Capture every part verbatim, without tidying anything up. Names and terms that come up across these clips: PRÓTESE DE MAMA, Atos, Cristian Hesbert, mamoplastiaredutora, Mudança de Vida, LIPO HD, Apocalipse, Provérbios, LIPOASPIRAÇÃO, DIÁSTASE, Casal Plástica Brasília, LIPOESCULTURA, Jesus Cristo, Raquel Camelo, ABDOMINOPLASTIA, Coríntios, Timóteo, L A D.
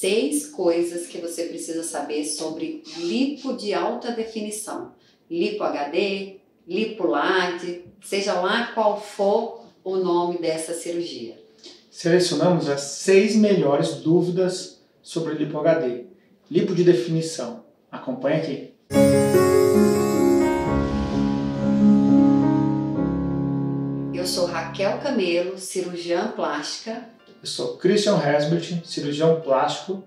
seis coisas que você precisa saber sobre lipo de alta definição. Lipo H D, lipo light, seja lá qual for o nome dessa cirurgia. Selecionamos as seis melhores dúvidas sobre lipo H D. Lipo de definição. Acompanhe aqui. Eu sou Raquel Camelo, cirurgiã plástica. Eu sou Cristian Hesbert, cirurgião plástico.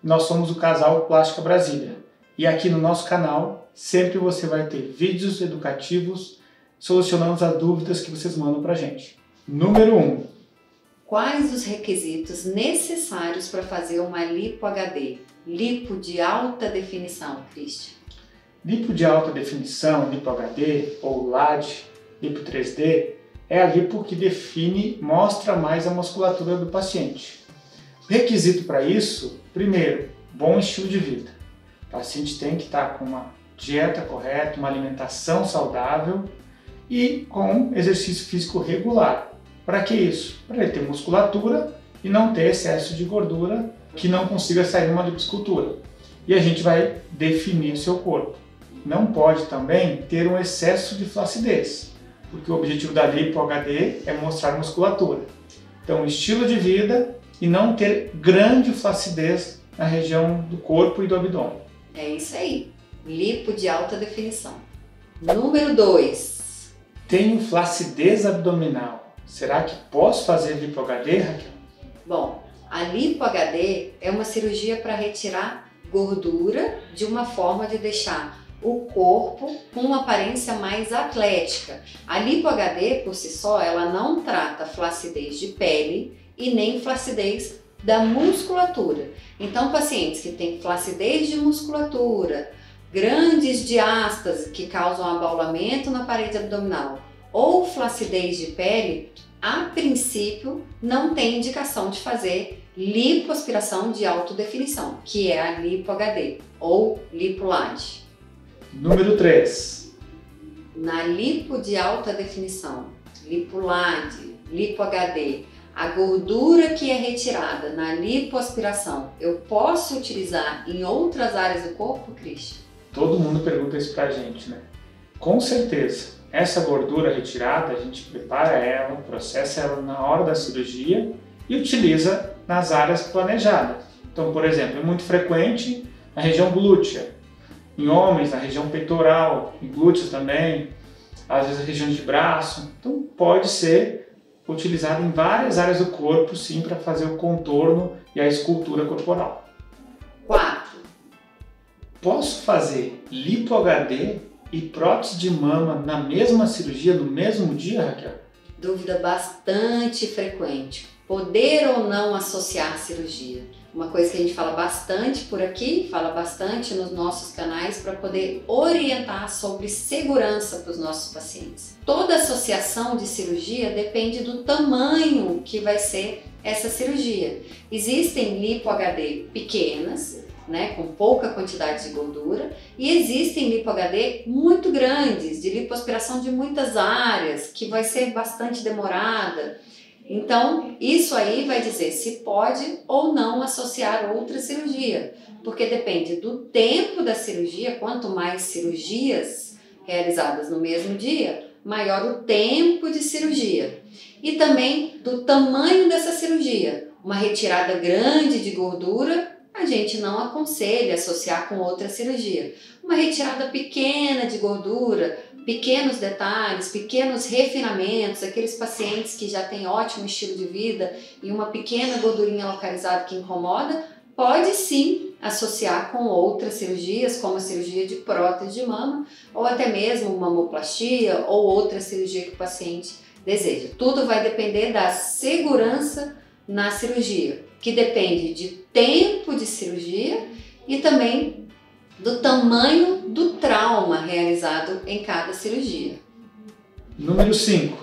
Nós somos o Casal Plástica Brasília. E aqui no nosso canal, sempre você vai ter vídeos educativos solucionando as dúvidas que vocês mandam pra gente. Número um. Quais os requisitos necessários para fazer uma lipo H D? Lipo de alta definição, Cristian. Lipo de alta definição, lipo H D ou L A D, lipo três D, é a lipo que define, mostra mais a musculatura do paciente. Requisito para isso, primeiro, bom estilo de vida. O paciente tem que estar com uma dieta correta, uma alimentação saudável e com exercício físico regular. Para que isso? Para ele ter musculatura e não ter excesso de gordura que não consiga sair numa lipoescultura. E a gente vai definir o seu corpo. Não pode também ter um excesso de flacidez, porque o objetivo da lipo H D é mostrar musculatura. Então, estilo de vida e não ter grande flacidez na região do corpo e do abdômen. É isso aí. Lipo de alta definição. Número dois. Tenho flacidez abdominal. Será que posso fazer lipo H D, Raquel? Bom, a lipo H D é uma cirurgia para retirar gordura de uma forma de deixar o corpo com uma aparência mais atlética. A lipo H D, por si só, ela não trata flacidez de pele e nem flacidez da musculatura. Então, pacientes que têm flacidez de musculatura, grandes diástase que causam abaulamento na parede abdominal ou flacidez de pele, a princípio não tem indicação de fazer lipoaspiração de alta definição, que é a lipo H D ou lipo L A D. Número três. Na lipo de alta definição, lipo L A D, lipo H D, a gordura que é retirada na lipoaspiração, eu posso utilizar em outras áreas do corpo, Cristian? Todo mundo pergunta isso pra gente, né? Com certeza. Essa gordura retirada, a gente prepara ela, processa ela na hora da cirurgia e utiliza nas áreas planejadas. Então, por exemplo, é muito frequente na região glútea. Em homens, na região peitoral, em glúteos também, às vezes a região de braço. Então pode ser utilizado em várias áreas do corpo, sim, para fazer o contorno e a escultura corporal. quatro. Posso fazer lipo H D e prótese de mama na mesma cirurgia, no mesmo dia, Raquel? Dúvida bastante frequente. Poder ou não associar cirurgia? Uma coisa que a gente fala bastante por aqui, fala bastante nos nossos canais para poder orientar sobre segurança para os nossos pacientes. Toda associação de cirurgia depende do tamanho que vai ser essa cirurgia. Existem lipo H D pequenas, né, com pouca quantidade de gordura, e existem lipo H D muito grandes, de lipoaspiração de muitas áreas, que vai ser bastante demorada. Então, isso aí vai dizer se pode ou não associar outra cirurgia, porque depende do tempo da cirurgia. Quanto mais cirurgias realizadas no mesmo dia, maior o tempo de cirurgia. E também do tamanho dessa cirurgia. Uma retirada grande de gordura, a gente não aconselha associar com outra cirurgia. Uma retirada pequena de gordura, pequenos detalhes, pequenos refinamentos, aqueles pacientes que já têm ótimo estilo de vida e uma pequena gordurinha localizada que incomoda, pode sim associar com outras cirurgias, como a cirurgia de prótese de mama, ou até mesmo mamoplastia ou outra cirurgia que o paciente deseja. Tudo vai depender da segurança na cirurgia, que depende de tempo de cirurgia e também do tamanho do trauma realizado em cada cirurgia. Número cinco.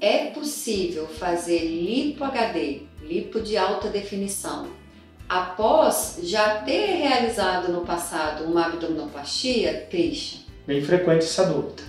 É possível fazer lipo H D, lipo de alta definição, após já ter realizado no passado uma abdominoplastia, Cristian? Bem frequente essa dúvida.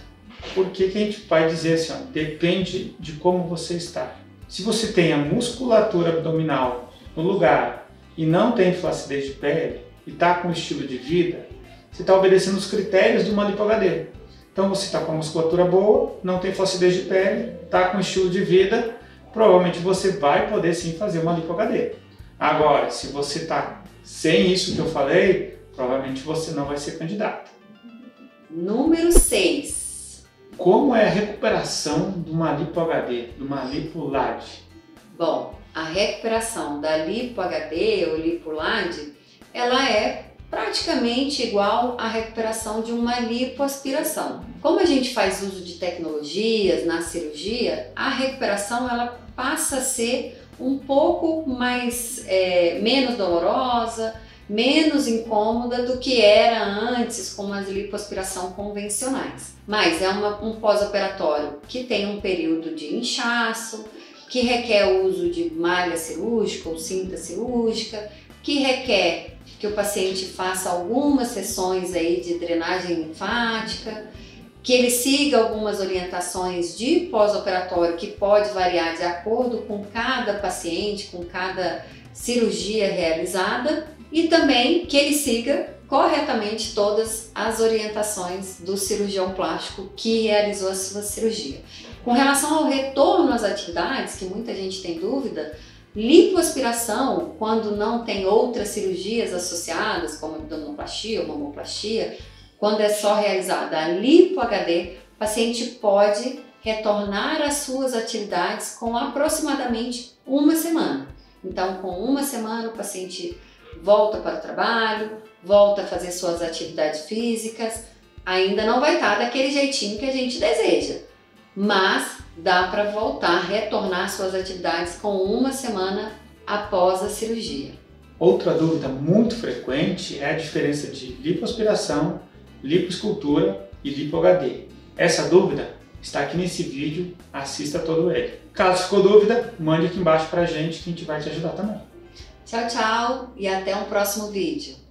Por que que a gente vai dizer assim, ó, depende de como você está. Se você tem a musculatura abdominal no lugar e não tem flacidez de pele e está com estilo de vida, você está obedecendo os critérios de uma lipo H D. Então você está com a musculatura boa, não tem flacidez de pele, está com estilo de vida, provavelmente você vai poder sim fazer uma lipo H D. Agora, se você está sem isso que eu falei, provavelmente você não vai ser candidato. Número seis. Como é a recuperação de uma lipo H D, de uma lipo L A D? Bom, a recuperação da lipo H D ou lipo L A D, ela é praticamente igual à recuperação de uma lipoaspiração. Como a gente faz uso de tecnologias na cirurgia, a recuperação ela passa a ser um pouco mais, é, menos dolorosa, menos incômoda do que era antes com as lipoaspiração convencionais. Mas é uma, um pós-operatório que tem um período de inchaço, que requer o uso de malha cirúrgica ou cinta cirúrgica, que requer que o paciente faça algumas sessões aí de drenagem linfática, que ele siga algumas orientações de pós-operatório que pode variar de acordo com cada paciente, com cada cirurgia realizada, e também que ele siga corretamente todas as orientações do cirurgião plástico que realizou a sua cirurgia. Com relação ao retorno às atividades, que muita gente tem dúvida, lipoaspiração, quando não tem outras cirurgias associadas, como abdominoplastia ou mamoplastia, quando é só realizada a lipo H D, o paciente pode retornar às suas atividades com aproximadamente uma semana. Então, com uma semana, o paciente volta para o trabalho, volta a fazer suas atividades físicas, ainda não vai estar daquele jeitinho que a gente deseja, mas dá para voltar, retornar suas atividades com uma semana após a cirurgia. Outra dúvida muito frequente é a diferença de lipoaspiração, lipoescultura e lipo H D. Essa dúvida está aqui nesse vídeo, assista todo ele. Caso ficou dúvida, mande aqui embaixo para a gente que a gente vai te ajudar também. Tchau, tchau e até um próximo vídeo.